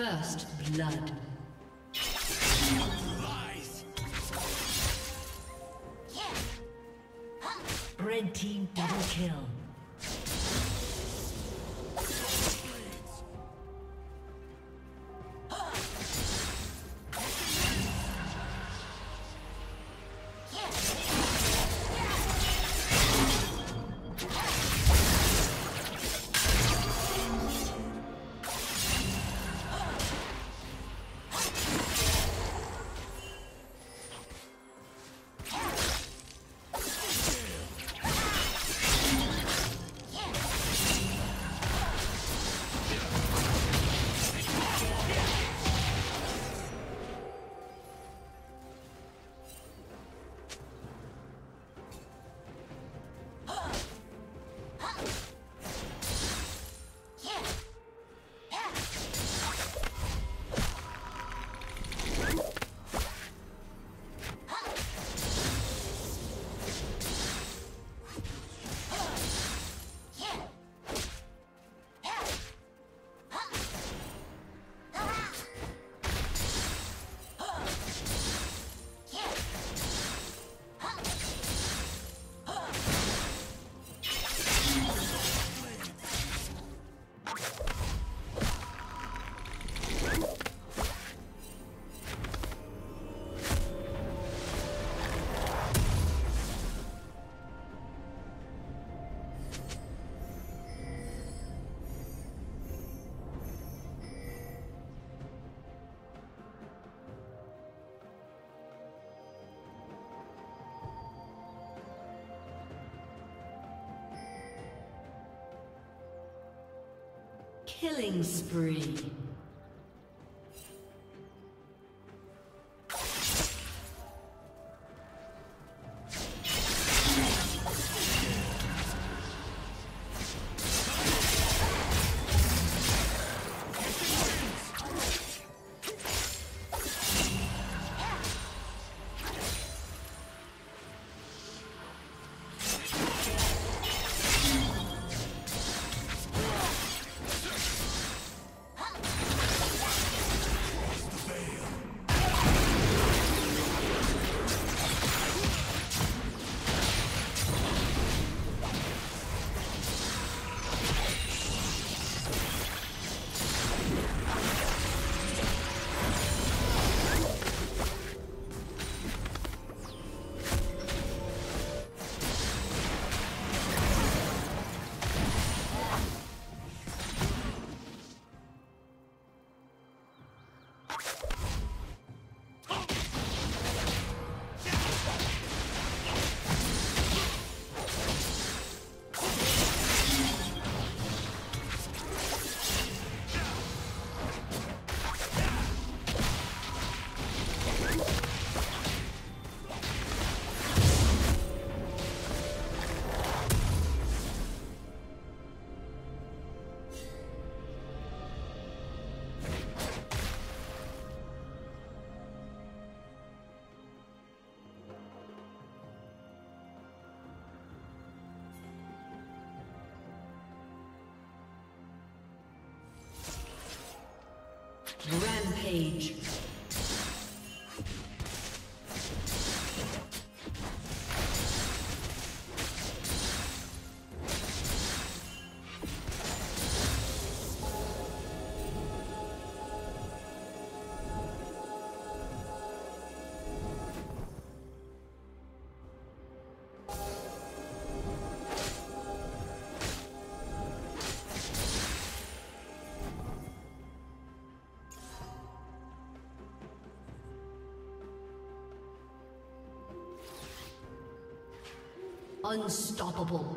First blood. Red team double kill. Killing spree. Rampage. Unstoppable.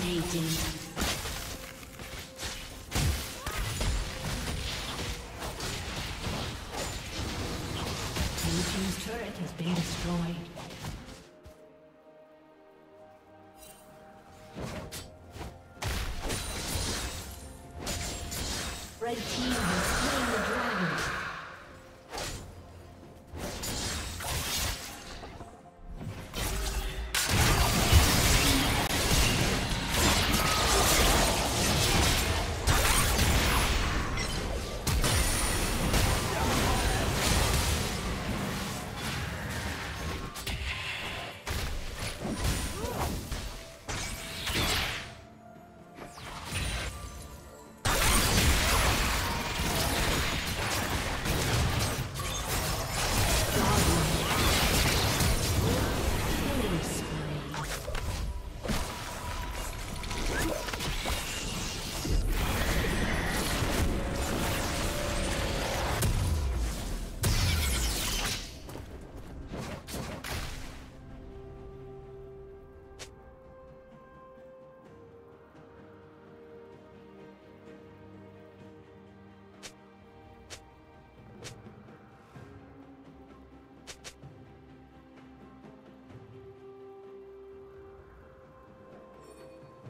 Dominating.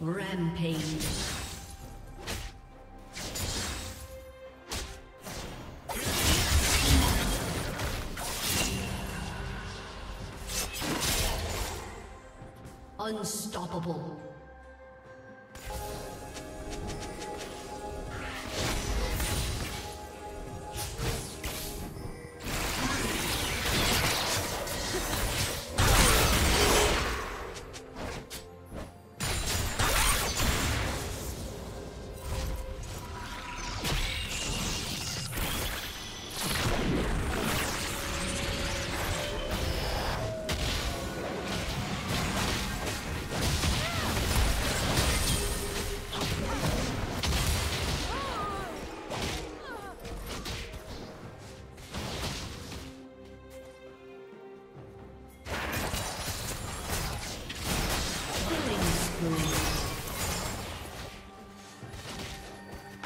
Rampage. Unstoppable.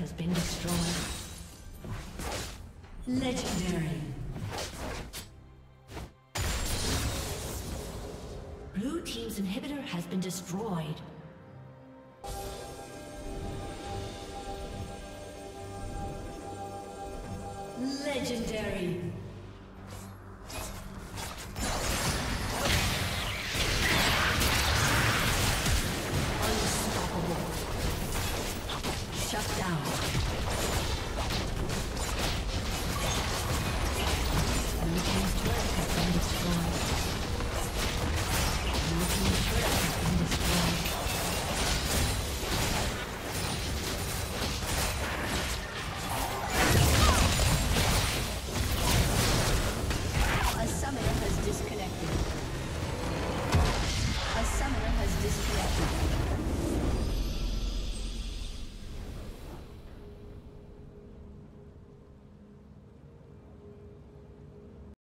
Has been destroyed. Legendary. Blue team's inhibitor has been destroyed. Legendary. Unstoppable. Shut down.